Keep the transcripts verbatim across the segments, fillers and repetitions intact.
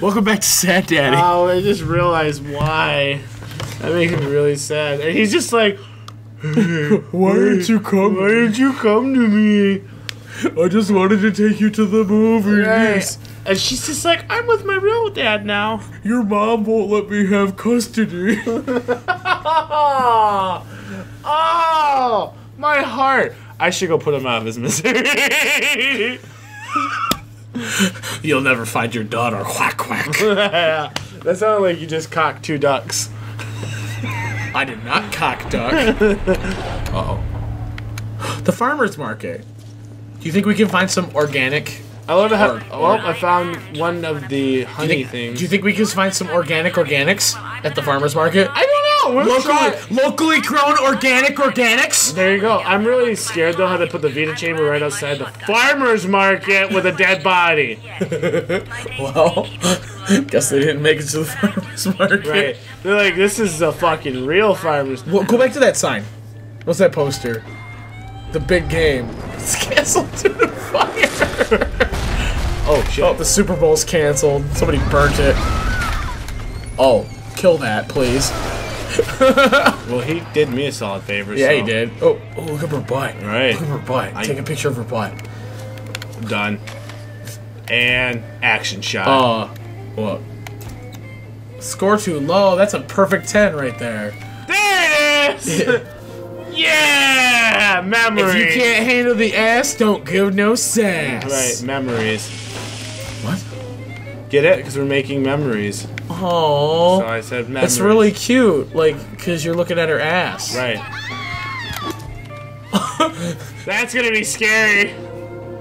Welcome back to Sad Daddy. Oh, I just realized why. That makes me really sad. And he's just like, hey, why did you come? Why did you come to me? I just wanted to take you to the movies. Right. And she's just like, I'm with my real dad now. Your mom won't let me have custody. Oh, oh, my heart. I should go put him out of his misery. You'll never find your daughter. Quack, quack. That sounded like you just cocked two ducks. I did not cock duck. Uh-oh. The farmer's market. Do you think we can find some organic? I love to have. Oh, well, I found one of the honey do think, things. Do you think we can find some organic organics at the farmer's market? I don't know. We're locally, locally grown organic organics. There you go. I'm really scared though how they put the Vita chamber right outside the farmer's market with a dead body. Well, guess they didn't make it to the farmer's market. Right. They're like, this is a fucking real farmer's market. Well, go back to that sign. What's that poster? The big game. It's canceled due to fire. Oh shit. Oh, the Super Bowl's canceled. Somebody burnt it. Oh, kill that, please. Well, he did me a solid favor. Yeah, so. He did. Oh, oh, look at her butt. Right. Look at her butt. I... Take a picture of her butt. Done. And action shot. Oh, uh, look. Score too low. That's a perfect ten right there. There it is. Yeah! Memories! If you can't handle the ass, don't give no sass. Right, memories. What? Get it? Because we're making memories. Oh. So I said memories. It's really cute, like, because you're looking at her ass. Right. That's gonna be scary.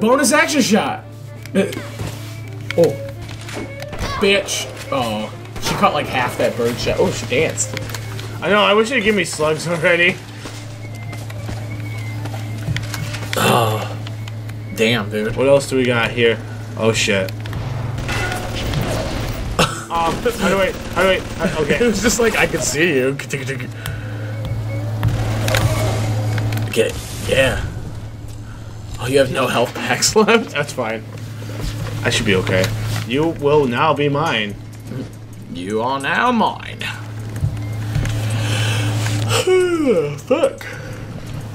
Bonus action shot! Oh. Bitch. Oh. She caught like half that bird shot. Oh, she danced. I know, I wish they'd give me slugs already. Oh, damn, dude. What else do we got here? Oh, shit. um, how do I... How do I... How, okay. It was just like, I could see you. Get it. Yeah. Oh, you have no health packs left? That's fine. I should be okay. You will now be mine. You are now mine. Fuck.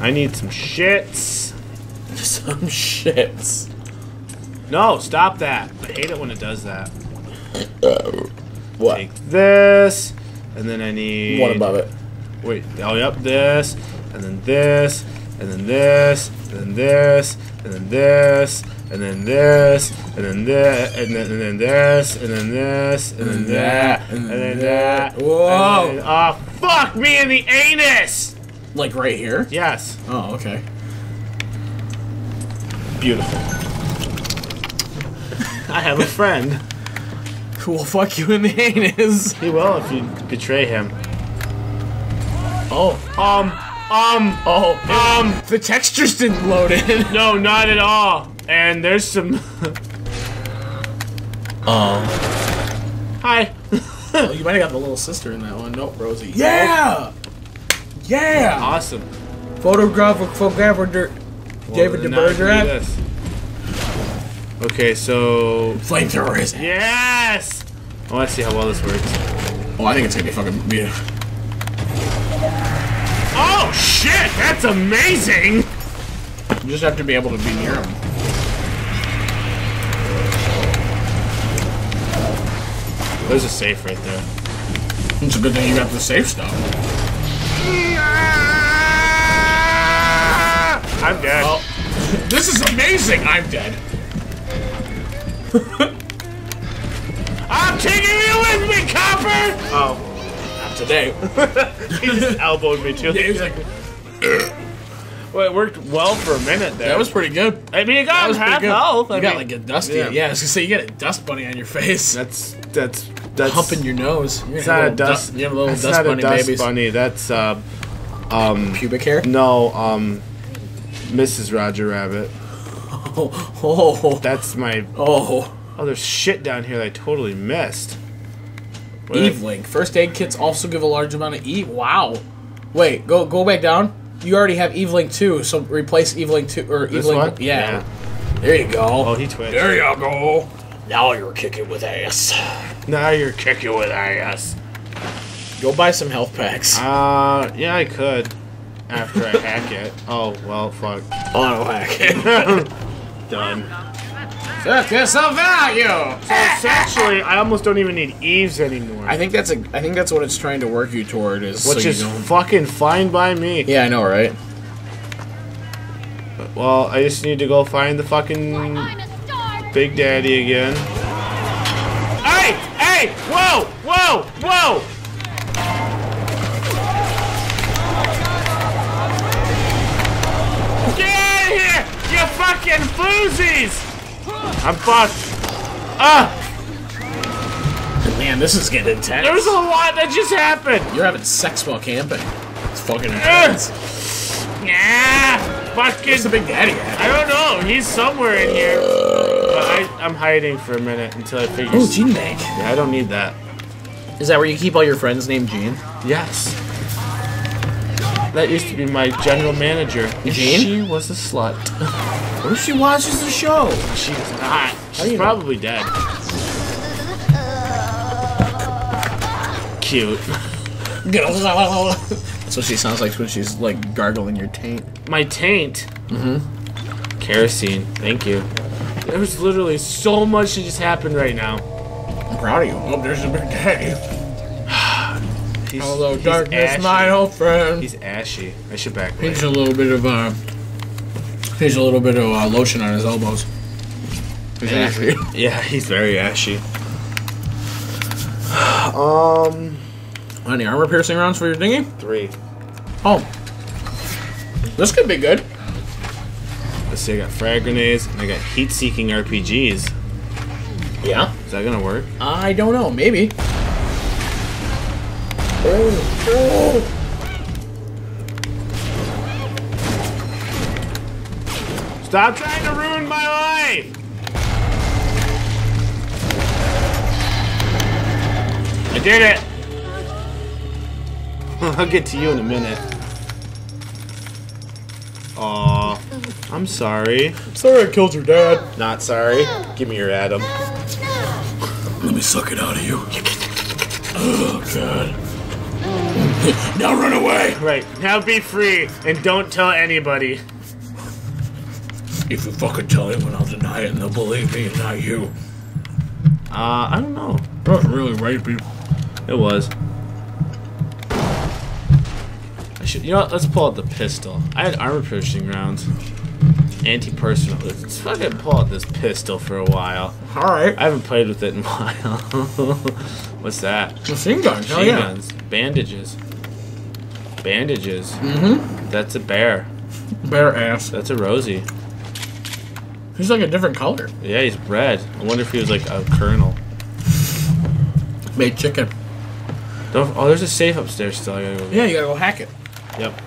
I need some shits. Some shits. No, stop that. I hate it when it does that. Uh, what? Take this, and then I need... One above it. Wait, oh, yep, this, and then this, and then this, and then this, and then this, and then this, and then this, and then, and then this, and then this, and then that, and then that. Whoa! Oh, fuck me in the anus! Like right here? Yes. Oh, okay. Beautiful. I have a friend who will fuck you in the anus. He will if you betray him. Oh. Um. Um. Oh. Um. The textures didn't load in. No, not at all. And there's some. um. Hi. Oh, you might have got the little sister in that one. Nope, Rosie. Yeah. Yeah. Awesome. Photographic photographer. Well, David DeBergerac. Okay, so flamethrower is it? Yes. I want to see how well this works. Oh, I think it's gonna be fucking beautiful. Oh shit! That's amazing. You just have to be able to be near him. There's a safe right there. It's a good thing you got the safe stuff. I'm dead. Well, this is amazing! I'm dead. I'm taking you with me, copper! Oh. Not today. He just elbowed me, too. Yeah, he was like... Well, it worked well for a minute there. That was pretty good. I mean, it got half health. You I got, mean, like, a dusty... Yeah, yeah, I was gonna say, you got a dust bunny on your face. That's... That's... that's humping your nose. You're it's not a dust... Du you have a little dust bunny, babies. That's not a dust bunny. That's, uh... Um... pubic hair? No, um... Missus Roger Rabbit. Oh, oh. That's my... Oh. Oh, there's shit down here that I totally missed. What EVE Link. First aid kits also give a large amount of E... Wow. Wait, go go back down. You already have EVE Link two, so replace EVE Link two... Or EVE Link... Yeah. yeah. There you go. Oh, he twitched. There you go. Now you're kicking with ass. Now you're kicking with ass. Go buy some health packs. Uh, yeah, I could. After I hack it. Oh, well, fuck. Auto hack it. Done. That's just a value! So essentially, I almost don't even need Eves anymore. I think that's a. I think that's what it's trying to work you toward is. Which so is fucking fine by me. Yeah, I know, right? Well, I just need to go find the fucking Big Daddy again. Hey! Hey! Whoa! Whoa! Whoa! Get out of here! You fucking floozies! I'm fucked. Ah! Man, this is getting intense. There's a lot that just happened. You're having sex while camping. It's fucking intense. Uh, nah. Fucking. Where's the Big Daddy at? I don't know. He's somewhere in here. But I, I'm hiding for a minute until I figure. Oh, Gene Bank. Yeah, I don't need that. Is that where you keep all your friends named Gene? Yes. That used to be my general manager. Gene? She was a slut. What if she watches the show? She's not. She's probably know? dead. Cute. That's what she sounds like when she's like gargling your taint. My taint? Mm-hmm. Kerosene. Thank you. There was literally so much that just happened right now. I'm proud of you. Oh, there's a Big Daddy. He's, Hello, he's darkness, ashy. my old friend. He's ashy. I should back. Pinch a little bit of uh, pinch a little bit of uh, lotion on his elbows. He's yeah. ashy. Yeah, he's very ashy. Um, any armor piercing rounds for your dinghy? Three. Oh, this could be good. Let's see. I got frag grenades and I got heat-seeking R P Gs. Yeah. Is that gonna work? I don't know. Maybe. Oh, oh. Stop trying to ruin my life! I did it! I'll get to you in a minute. Aw, I'm sorry. I'm sorry I killed your dad. Not sorry. Give me your Adam. Let me suck it out of you. Oh, God. Now run away! Right, now be free, and don't tell anybody. If you fucking tell anyone, I'll deny it, and they'll believe me and not you. Uh, I don't know. That was really rapey. It was. I should, you know what, let's pull out the pistol. I had armor piercing rounds. Anti-personal. Let's fucking pull out this pistol for a while. Alright. I haven't played with it in a while. What's that? Machine guns. Machine yeah. guns. Bandages. Bandages. Mm-hmm. That's a bear. Bear ass. That's a Rosie. He's like a different color. Yeah, he's red. I wonder if he was like a colonel. Made chicken. Don't, oh, there's a safe upstairs still. I gotta go yeah, you gotta go hack it. Yep.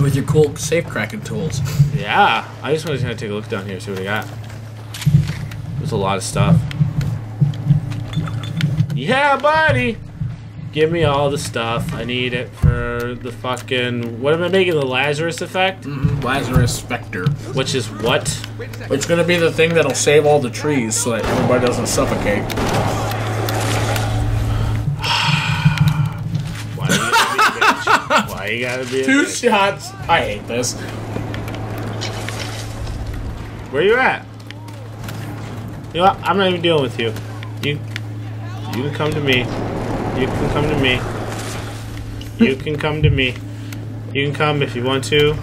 With your cool safe cracking tools. Yeah, I just was gonna take a look down here, see what I got. There's a lot of stuff. Yeah, buddy! Give me all the stuff. I need it for the fucking. What am I making? The Lazarus effect? Mm-hmm. Lazarus Spectre. Which is what? It's gonna be the thing that'll save all the trees so that everybody doesn't suffocate. Why do you gotta be a bitch? Why you gotta be a Two bitch? shots. I hate this. Where you at? You know what? I'm not even dealing with you. You. You can come to me. You can come to me. You can come to me. You can come if you want to. You're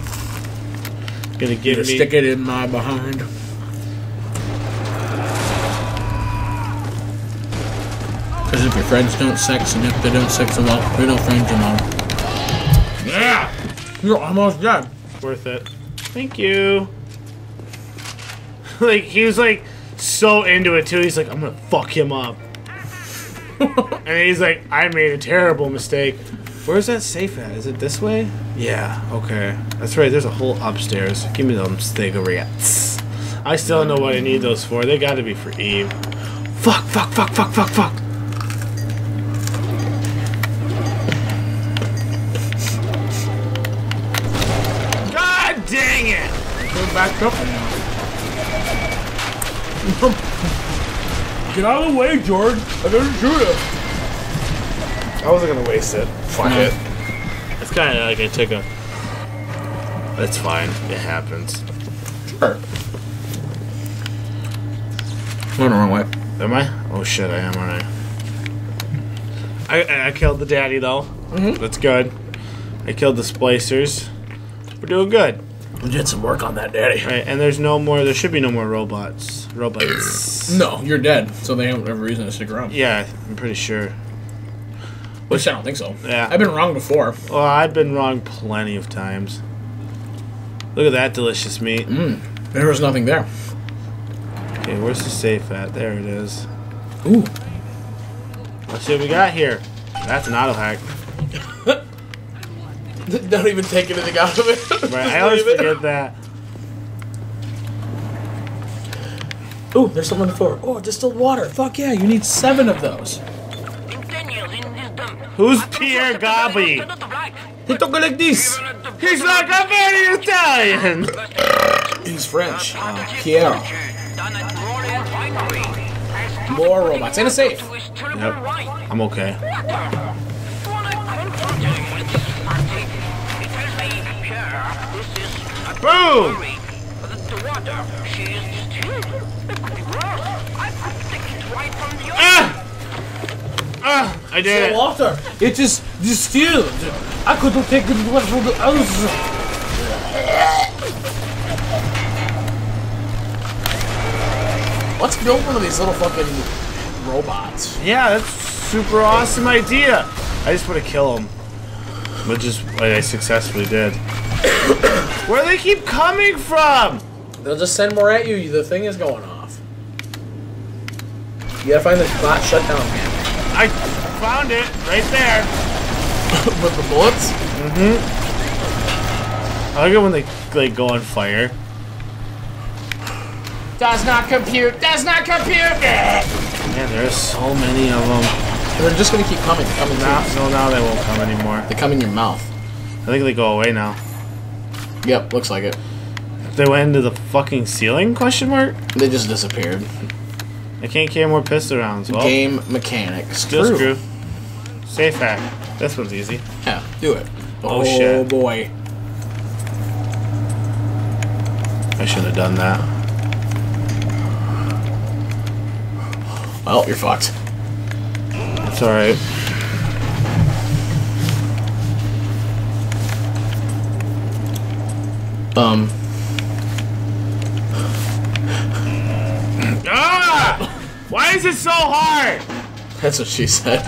gonna give me. Stick it in my behind. Because if your friends don't sex, and if they don't sex a lot, we don't friends anymore. Yeah, you're almost dead. Worth it. Thank you. Like he was like so into it too. He's like, I'm gonna fuck him up. And he's like, I made a terrible mistake. Where's that safe at? Is it this way? Yeah, okay. That's right, there's a whole upstairs. Give me them cigarettes. I still don't know what I need those for. They gotta be for Eve. Fuck, fuck, fuck, fuck, fuck, fuck. God dang it! Come back up now. Get out of the way, Jordan. I didn't shoot him. I wasn't gonna waste it. Fuck no. it. It's kind of like I took a. That's fine. It happens. Sure. Going the wrong way. Am I? Oh shit! I am, aren't I? I I killed the daddy though. Mm-hmm. That's good. I killed the splicers. We're doing good. We did some work on that daddy. Right, and there's no more. There should be no more robots. Robots. No, you're dead. So they have whatever reason to stick around. Yeah, I'm pretty sure. Which I don't think so. Yeah, I've been wrong before. Well, I've been wrong plenty of times. Look at that delicious meat. Mm. There was nothing there. Okay, where's the safe at? There it is. Ooh. Let's see what we got here. That's an auto hack. Don't even take anything out of it. Right, I always forget it. that. Ooh, there's someone on the floor. Oh, distilled water. Fuck yeah, you need seven of those. Who's Pierre Gobby? He talk like this. He's like a very Italian. He's French. Uh, Pierre. More robots in a safe. Yep. I'm okay. Boom! Ah! Ah! I did it. Water. It is distilled. I couldn't take the water from the house. Let's build one of these little fucking robots. Yeah, that's a super awesome idea. I just want to kill them, but just like I successfully did. Where do they keep coming from? They'll just send more at you. The thing is going off. You gotta find the bot shut down. I found it right there. With the bullets? Mm-hmm. I like it when they like go on fire. Does not compute. Does not compute. Man, there's so many of them. They're just gonna keep coming. Coming now. No, now they won't come anymore. They come in your mouth. I think they go away now. Yep, looks like it. They went into the fucking ceiling? Question mark. They just disappeared. I can't carry more pistol rounds. Well, game mechanics. Steel screw. Safe hack. This one's easy. Yeah, do it. Oh, oh shit. Oh boy. I should have done that. Well, you're fucked. It's alright. Um. Ah! Why is it so hard? That's what she said.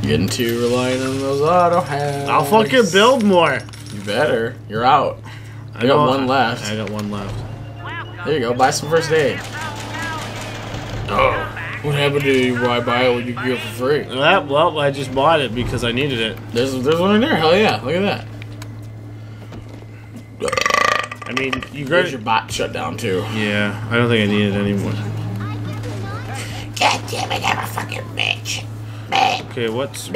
Getting too reliant on those auto hacks. I'll fucking build more. You better. You're out. I, I got one I, left. I got one left. There you go. Buy some first aid. Oh. What happened to you? Why buy it when you get it for free? That, well, I just bought it because I needed it. There's, there's one in there. Hell yeah! Look at that. I mean, you got your bot shut down too. Yeah, I don't think I need it anymore. God damn it! I'm a fucking bitch. Okay, what's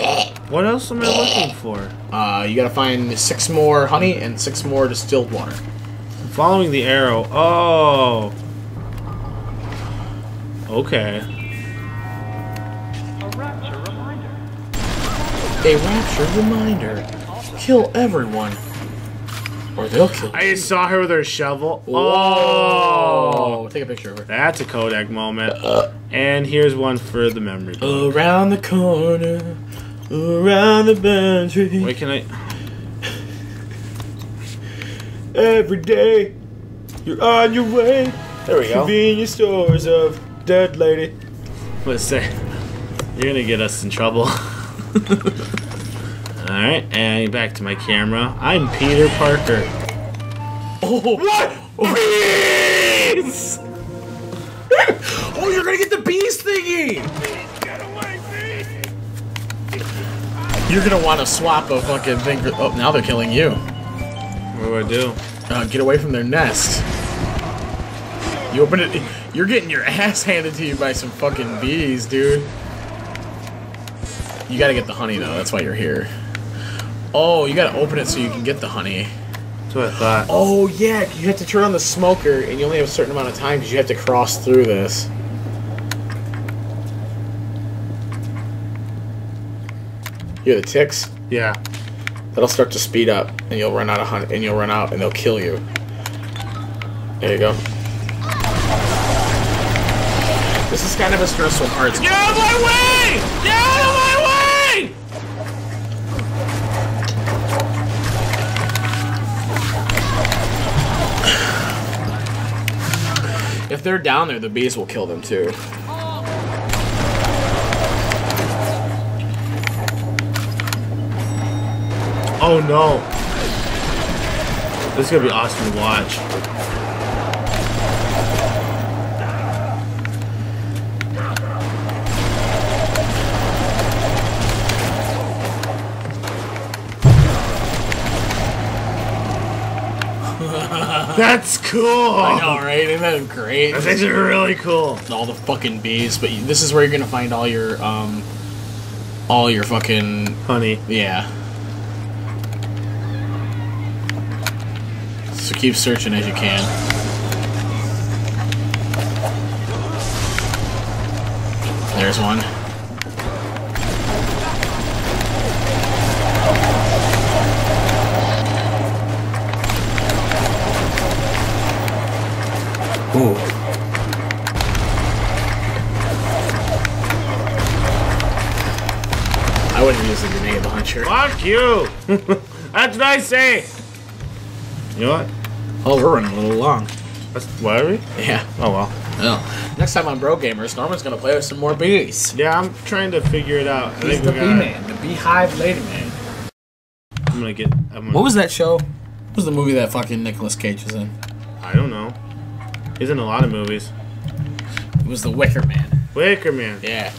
what else am I looking for? Uh, you gotta find six more honey and six more distilled water. I'm following the arrow. Oh. Okay. A rapture reminder. A rapture reminder. Kill everyone, or they'll kill. I you. just saw her with her shovel. Whoa. Oh! Take a picture of her. That's a Kodak moment. Uh, and here's one for the memory. Around the corner, around the boundary. Wait, can I? Every day, you're on your way. There we go. Convenience stores of. Dead lady. What's that? You're gonna get us in trouble. Alright, and back to my camera. I'm Peter Parker. Oh, what? Bees! Oh, you're gonna get the bees thingy! Get away, bees! You're gonna want to swap a fucking thing. Oh, now they're killing you. What do I do? Uh, get away from their nest. You open it. You're getting your ass handed to you by some fucking bees, dude. You gotta get the honey, though. That's why you're here. Oh, you gotta open it so you can get the honey. That's what I thought. Oh, yeah, you have to turn on the smoker, and you only have a certain amount of time because you have to cross through this. You hear the ticks? Yeah. That'll start to speed up, and you'll run out of hunt, and you'll run out, and they'll kill you. There you go. This is kind of a stressful part. Get out of my way! Get out of my way! If they're down there, the bees will kill them too. Oh no. This is gonna be awesome to watch. That's cool! I know, right? Isn't that great? That's actually really cool. All the fucking bees, but this is where you're gonna find all your, um, all your fucking... honey. Yeah. So keep searching as you can. There's one. Ooh. I wouldn't use a grenade launcher. Fuck you! That's what I say! You know what? Oh, we're running a little long. That's, why are we? Yeah. Oh, well. Oh. Next time on Bro Gamers, Norman's going to play with some more bees. Yeah, I'm trying to figure it out. He's the bee man, the beehive lady man. I'm going to get... I'm gonna... What was that show? What was the movie that fucking Nicolas Cage was in? I don't know. He's in a lot of movies. It was the Wicker Man. Wicker Man. Yeah.